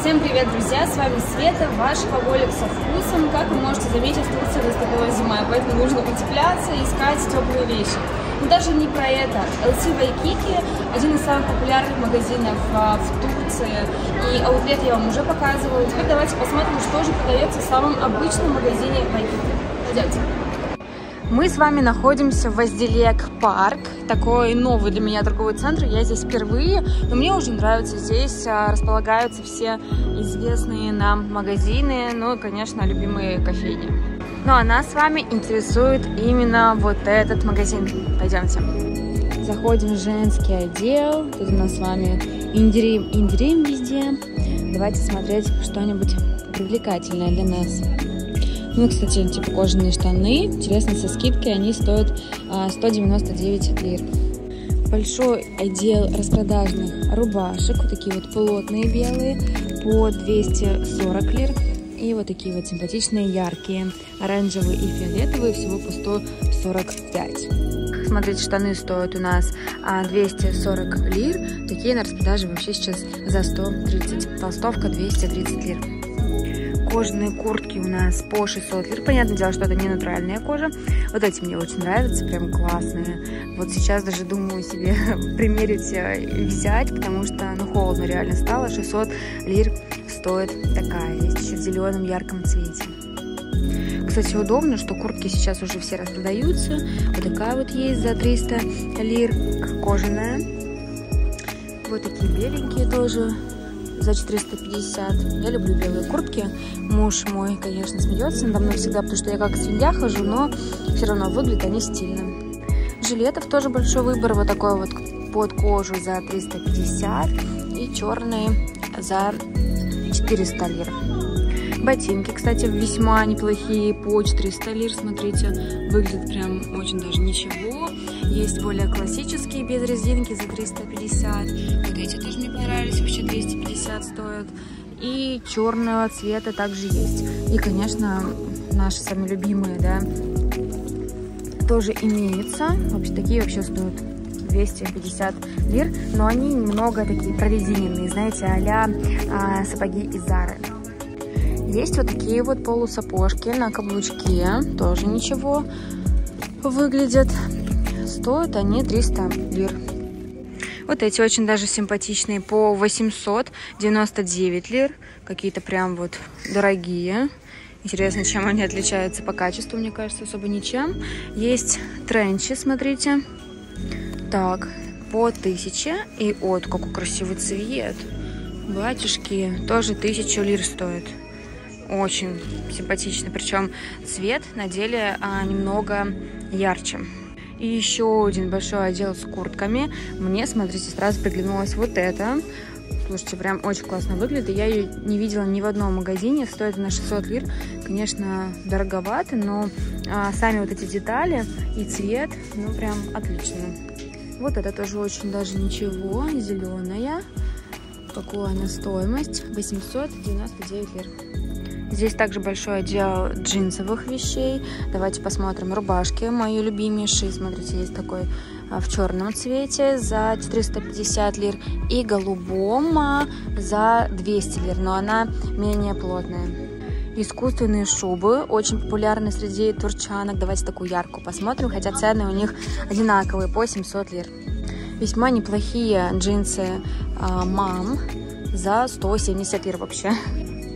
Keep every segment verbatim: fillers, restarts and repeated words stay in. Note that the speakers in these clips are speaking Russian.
Всем привет, друзья! С вами Света, ваш алкоголик со вкусом. Как вы можете заметить, в Турции наступила зима, поэтому нужно утепляться и искать теплые вещи. Но даже не про это. эл си Waikiki – один из самых популярных магазинов в Турции. И аутлет я вам уже показывала. Теперь давайте посмотрим, что же продается в самом обычном магазине Waikiki. Идемте. Мы с вами находимся в Азделек Парк, такой новый для меня торговый центр, я здесь впервые, но мне очень нравится, здесь располагаются все известные нам магазины, ну и, конечно, любимые кофейни. Ну а нас с вами интересует именно вот этот магазин, пойдемте. Заходим в женский отдел, тут у нас с вами Индирим, Индирим везде, давайте смотреть что-нибудь привлекательное для нас. Ну, кстати, типа кожаные штаны, интересно, со скидкой они стоят сто девяносто девять лир. Большой отдел распродажных рубашек, вот такие вот плотные белые, по двести сорок лир. И вот такие вот симпатичные, яркие, оранжевые и фиолетовые, всего по сто сорок пять. Смотрите, штаны стоят у нас двести сорок лир, такие на распродаже вообще сейчас за сто тридцать, толстовка двести тридцать лир. Кожаные куртки у нас по шестьсот лир. Понятное дело, что это не натуральная кожа. Вот эти мне очень нравятся, прям классные. Вот сейчас даже думаю себе примерить и взять, потому что, ну, холодно реально стало. шестьсот лир стоит такая. Есть еще в зеленом ярком цвете. Кстати, удобно, что куртки сейчас уже все распродаются. Вот такая вот есть за триста лир, кожаная. Вот такие беленькие тоже. За четыреста пятьдесят. Я люблю белые куртки. Муж мой, конечно, смеется надо мной всегда, потому что я как свинья хожу, но все равно выглядят они стильно. Жилетов тоже большой выбор. Вот такой вот под кожу за триста пятьдесят и черные за четыреста лир. Ботинки, кстати, весьма неплохие по четыреста лир. Смотрите, выглядят прям очень даже ничего. Есть более классические без резинки за триста пятьдесят. Вот эти тоже мне понравились, вообще двести пятьдесят стоят. И черного цвета также есть. И, конечно, наши самые любимые, да, тоже имеются. Вообще такие вообще стоят двести пятьдесят лир, но они немного такие прорезиненные, знаете, а-ля а, сапоги из Зары. Есть вот такие вот полусапожки на каблучке, тоже ничего выглядят. Стоят они триста лир. Вот эти очень даже симпатичные по восемьсот девяносто девять лир. Какие-то прям вот дорогие. Интересно, чем они отличаются по качеству, мне кажется, особо ничем. Есть тренчи, смотрите. Так, по тысяче. И вот какой красивый цвет. Батюшки тоже тысячу лир стоят. Очень симпатично. Причем цвет на деле а, немного ярче. И еще один большой отдел с куртками. Мне, смотрите, сразу приглянулась вот эта. Слушайте, прям очень классно выглядит. Я ее не видела ни в одном магазине. Стоит она шестьсот лир. Конечно, дороговато, но а, сами вот эти детали и цвет, ну, прям отлично. Вот это тоже очень даже ничего. Зеленая. Какая она стоимость? восемьсот девяносто девять лир. Здесь также большой отдел джинсовых вещей. Давайте посмотрим рубашки, мои любимейшие. Смотрите, есть такой в черном цвете за четыреста пятьдесят лир и голубом за двести лир, но она менее плотная. Искусственные шубы, очень популярны среди турчанок. Давайте такую яркую посмотрим, хотя цены у них одинаковые по семьсот лир. Весьма неплохие джинсы мам за сто семьдесят лир вообще.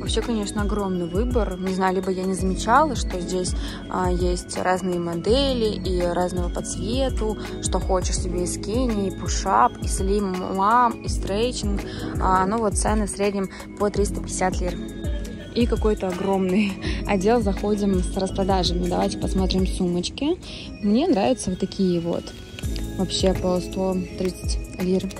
Вообще, конечно, огромный выбор. Не знаю, либо я не замечала, что здесь а, есть разные модели и разного по цвету, что хочешь себе и скини, и пушап, и слим мам, и стрейчинг. А, ну вот цены в среднем по триста пятьдесят лир. И какой-то огромный отдел заходим с распродажами. Давайте посмотрим сумочки. Мне нравятся вот такие вот. Вообще по сто тридцать лир.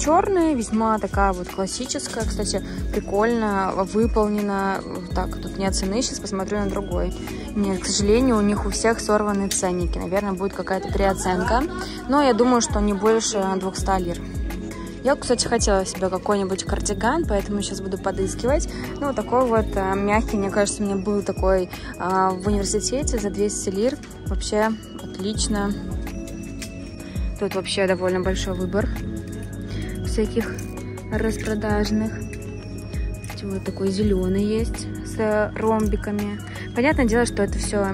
Черная, весьма такая вот классическая, кстати, прикольно выполнена. Так, тут нет цены, сейчас посмотрю на другой. Нет, к сожалению, у них у всех сорваны ценники. Наверное, будет какая-то переоценка. Но я думаю, что не больше двухсот лир. Я, кстати, хотела себе какой-нибудь кардиган, поэтому сейчас буду подыскивать. Ну, такой вот а, мягкий, мне кажется, у меня был такой а, в университете за двести лир. Вообще отлично. Тут вообще довольно большой выбор всяких распродажных. еще вот такой зеленый есть с ромбиками. Понятное дело, что это все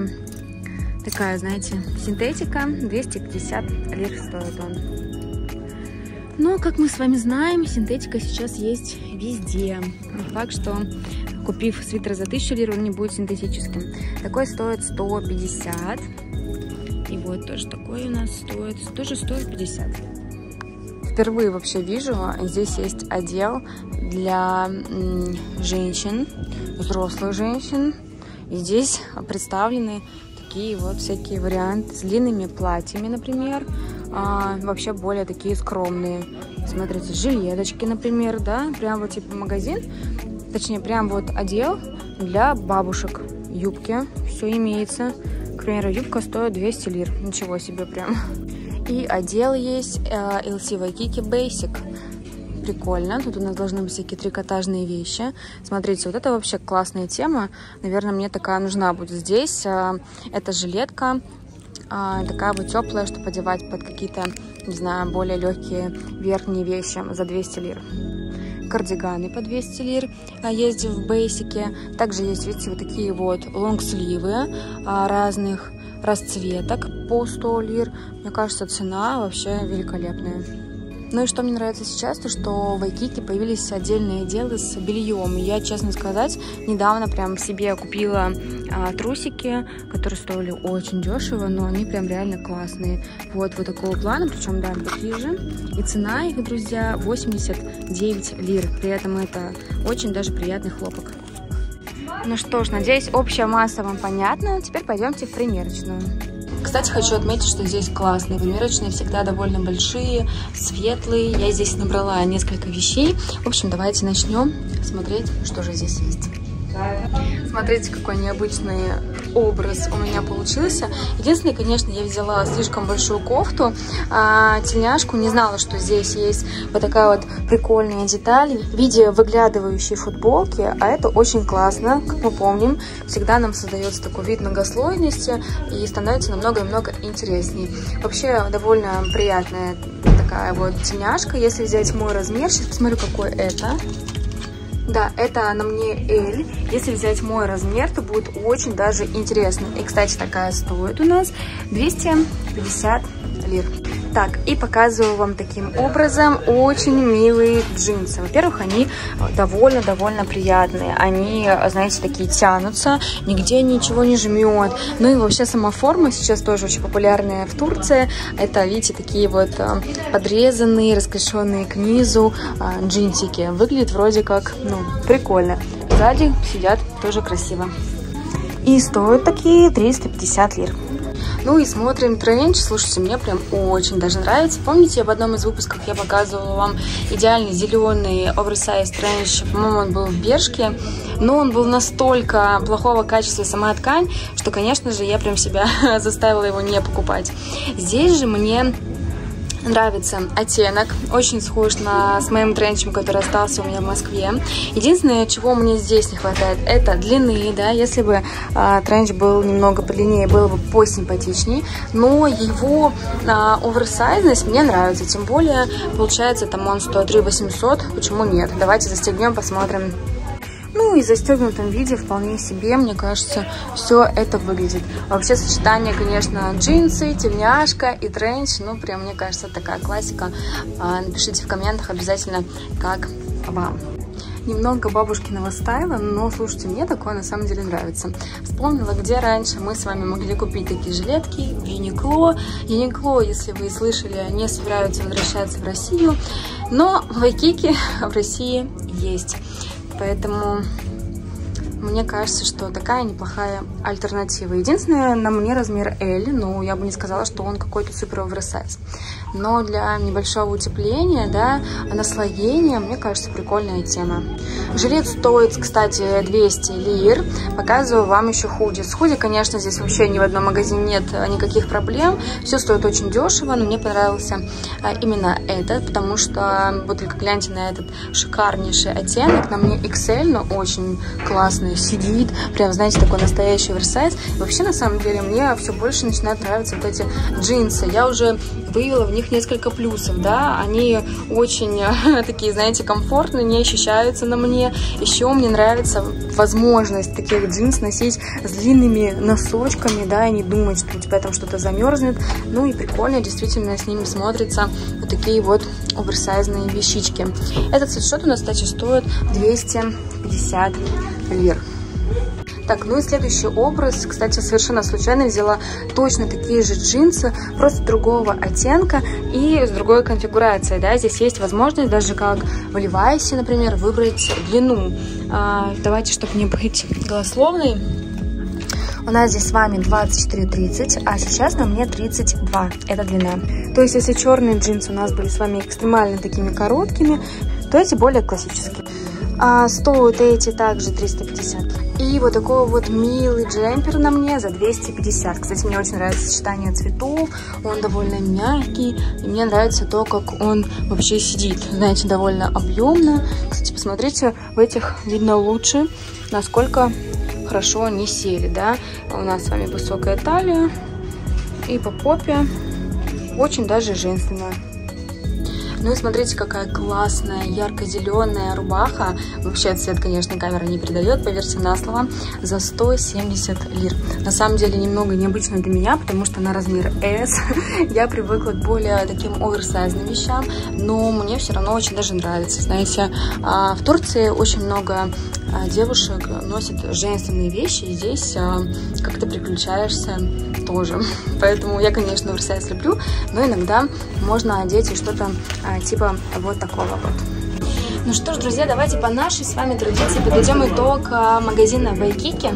такая, знаете, синтетика. двести пятьдесят лир стоит он. Но, как мы с вами знаем, синтетика сейчас есть везде. Не факт, что купив свитер за тысячу лир, он не будет синтетическим. Такой стоит сто пятьдесят. И вот тоже такой у нас стоит, тоже сто пятьдесят. Впервые вообще вижу, здесь есть отдел для женщин, взрослых женщин. И здесь представлены такие вот всякие варианты с длинными платьями, например. А, вообще более такие скромные. Смотрите, жилеточки, например, да, прям вот типа магазин. Точнее, прям вот отдел для бабушек. Юбки, все имеется. К примеру, юбка стоит двести лир. Ничего себе прям. И отдел есть эл си Waikiki Basic. Прикольно. Тут у нас должны быть всякие трикотажные вещи. Смотрите, вот это вообще классная тема. Наверное, мне такая нужна будет здесь. Это жилетка. Такая вот теплая, чтобы одевать под какие-то, не знаю, более легкие верхние вещи за двести лир. Кардиганы по двести лир есть в бейсике. Также есть, видите, вот такие вот лонгсливы разных расцветок по сто лир. Мне кажется, цена вообще великолепная. Ну и что мне нравится сейчас, то что в Waikiki появились отдельные отделы с бельем. Я, честно сказать, недавно прям себе купила а, трусики, которые стоили очень дешево, но они прям реально классные. Вот, вот такого плана, причем, да, такие же. И цена их, друзья, восемьдесят девять лир. При этом это очень даже приятный хлопок. Ну что ж, надеюсь, общая масса вам понятна. Теперь пойдемте в примерочную. Кстати, хочу отметить, что здесь классные примерочные, всегда довольно большие, светлые. Я здесь набрала несколько вещей. В общем, давайте начнем смотреть, что же здесь есть. Смотрите, какой необычный образ у меня получился. Единственное, конечно, я взяла слишком большую кофту, а тельняшку, не знала, что здесь есть вот такая вот прикольная деталь в виде выглядывающей футболки, а это очень классно, как мы помним, всегда нам создается такой вид многослойности и становится намного-много интересней. Вообще, довольно приятная такая вот тельняшка, если взять мой размер, сейчас посмотрю, какой это. Да, это на мне L. Если взять мой размер, то будет очень даже интересно. И, кстати, такая стоит у нас двести пятьдесят лир. Так, и показываю вам таким образом очень милые джинсы. Во-первых, они довольно-довольно приятные. Они, знаете, такие тянутся, нигде ничего не жмет. Ну и вообще сама форма сейчас тоже очень популярная в Турции. Это, видите, такие вот подрезанные, раскрешенные к низу джинсики. Выглядит вроде как, ну, прикольно. Сзади сидят тоже красиво. И стоят такие триста пятьдесят лир. Ну и смотрим трендж. Слушайте, мне прям очень даже нравится. Помните, в одном из выпусков я показывала вам идеальный зеленый оверсайз трендж. По-моему, он был в Бершке. Но он был настолько плохого качества, сама ткань, что, конечно же, я прям себя заставила его не покупать. Здесь же мне нравится оттенок, очень схож на, с моим тренчем, который остался у меня в Москве. Единственное, чего мне здесь не хватает, это длины, да, если бы а, тренч был немного подлиннее, было бы посимпатичнее, но его а, оверсайзность мне нравится, тем более, получается, там он сто три восемьсот, почему нет? Давайте застегнем, посмотрим. Ну и в застегнутом виде вполне себе, мне кажется, все это выглядит. Вообще сочетание, конечно, джинсы, тельняшка и тренч, ну прям, мне кажется, такая классика. Напишите в комментах обязательно, как вам. Немного бабушкиного стайла, но, слушайте, мне такое на самом деле нравится. Вспомнила, где раньше мы с вами могли купить такие жилетки в Юникло. Юникло, если вы слышали, не собираются возвращаться в Россию, но Waikiki в России есть. Поэтому мне кажется, что такая неплохая альтернатива. Единственное, на мне размер L, но я бы не сказала, что он какой-то супер оверсайз. Но для небольшого утепления, да, наслоения, мне кажется, прикольная тема. Жилет стоит, кстати, двести лир. Показываю вам еще худи. С худи, конечно, здесь вообще ни в одном магазине нет никаких проблем. Все стоит очень дешево, но мне понравился именно этот, потому что вот только гляньте на этот шикарнейший оттенок. На мне икс эль, но очень классный, сидит. Прям, знаете, такой настоящий оверсайз. Вообще, на самом деле, мне все больше начинают нравиться вот эти джинсы. Я уже выявила в них несколько плюсов, да, они очень такие, знаете, комфортные, не ощущаются на мне. Еще мне нравится возможность таких джинс носить с длинными носочками, да, и не думать, что у тебя там что-то замерзнет. Ну и прикольно, действительно, с ними смотрятся вот такие вот оверсайзные вещички. Этот свитшот у нас, кстати, стоит двести пятьдесят лир. Так, ну и следующий образ, кстати, совершенно случайно взяла точно такие же джинсы, просто другого оттенка и с другой конфигурацией, да, здесь есть возможность даже как в Левайсе, например, выбрать длину. А, давайте, чтобы не быть голословной, у нас здесь с вами двадцать четыре тридцать, а сейчас на мне тридцать два, это длина. То есть, если черные джинсы у нас были с вами экстремально такими короткими, то эти более классические. А, стоят эти также триста пятьдесят. И вот такой вот милый джемпер на мне за двести пятьдесят. Кстати, мне очень нравится сочетание цветов. Он довольно мягкий. И мне нравится то, как он вообще сидит. Знаете, довольно объемно. Кстати, посмотрите, в этих видно лучше, насколько хорошо они сели, да. У нас с вами высокая талия. И по попе очень даже женственная. Ну и смотрите, какая классная, ярко-зеленая рубаха. Вообще цвет, конечно, камера не передает, поверьте на слово, за сто семьдесят лир. На самом деле, немного необычно для меня, потому что на размер S я привыкла к более таким оверсайзным вещам, но мне все равно очень даже нравится. Знаете, в Турции очень много девушек носят женственные вещи, и здесь как-то приключаешься тоже. Поэтому я, конечно, оверсайз люблю, но иногда можно одеть и что-то типа вот такого вот. Ну что ж, друзья, давайте по нашей с вами традиции подведем итог магазина Вайкики.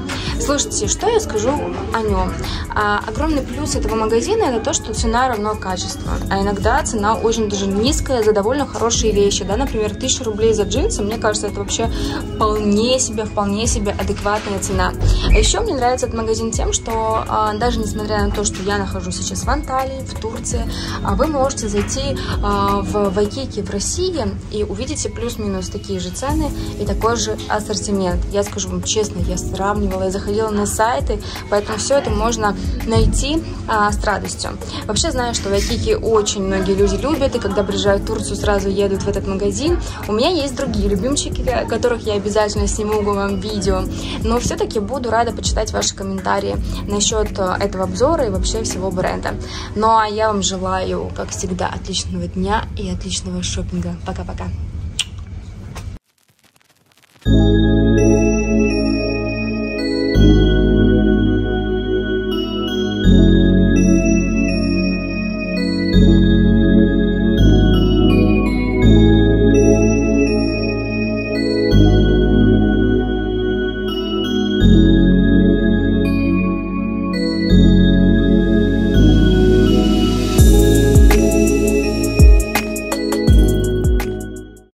Слушайте, что я скажу о нем? А, огромный плюс этого магазина — это то, что цена равно качеству. А иногда цена очень даже низкая за довольно хорошие вещи. Да? Например, тысяча рублей за джинсы, мне кажется, это вообще вполне себе, вполне себе адекватная цена. А еще мне нравится этот магазин тем, что а, даже несмотря на то, что я нахожусь сейчас в Анталии, в Турции, а вы можете зайти а, в Вайкики в России и увидите плюс минус такие же цены и такой же ассортимент. Я скажу вам честно, я сравнивала, я заходила на сайты, поэтому все это можно найти а, с радостью. Вообще знаю, что Вайкики очень многие люди любят, и когда приезжают в Турцию, сразу едут в этот магазин. У меня есть другие любимчики, которых я обязательно сниму вам видео, но все-таки буду рада почитать ваши комментарии насчет этого обзора и вообще всего бренда. Ну а я вам желаю, как всегда, отличного дня и отличного шопинга. Пока-пока!